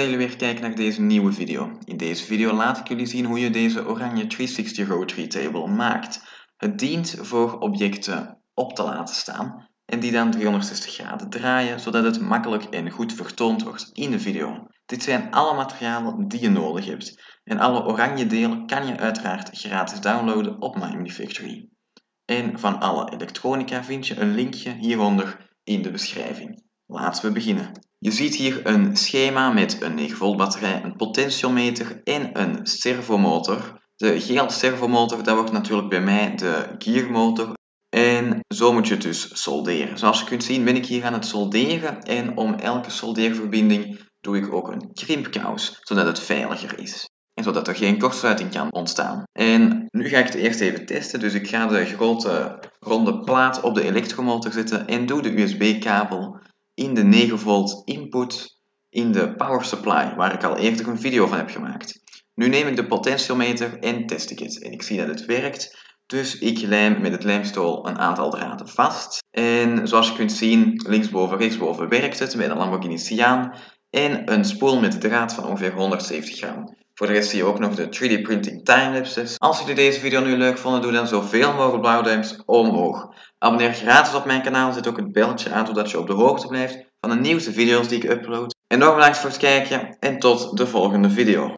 dat jullie weer kijken naar deze nieuwe video. In deze video laat ik jullie zien hoe je deze oranje 360 Rotary Table maakt. Het dient voor objecten op te laten staan en die dan 360 graden draaien, zodat het makkelijk en goed vertoond wordt in de video. Dit zijn alle materialen die je nodig hebt. En alle oranje delen kan je uiteraard gratis downloaden op My Mini Factory. En van alle elektronica vind je een linkje hieronder in de beschrijving. Laten we beginnen. Je ziet hier een schema met een 9 volt batterij, een potentiometer en een servomotor. De gele servomotor, dat wordt natuurlijk bij mij de gearmotor. En zo moet je het dus solderen. Zoals je kunt zien ben ik hier aan het solderen en om elke soldeerverbinding doe ik ook een krimpkous, zodat het veiliger is. En zodat er geen kortsluiting kan ontstaan. En nu ga ik het eerst even testen. Dus ik ga de grote ronde plaat op de elektromotor zetten en doe de USB-kabel in de 9 volt input in de power supply, waar ik al eerder een video van heb gemaakt. Nu neem ik de potentiometer en test ik het. En ik zie dat het werkt. Dus ik lijm met het lijmstool een aantal draden vast. En zoals je kunt zien, linksboven, rechtsboven werkt het bij de Lamborghini Siaan. En een spoel met draad van ongeveer 170 gram. Voor de rest zie je ook nog de 3D printing timelapses. Als jullie deze video nu leuk vonden, doe dan zoveel mogelijk blauwduimpjes omhoog. Abonneer gratis op mijn kanaal, zet ook het belletje aan zodat je op de hoogte blijft van de nieuwste video's die ik upload. Enorm bedankt voor het kijken en tot de volgende video.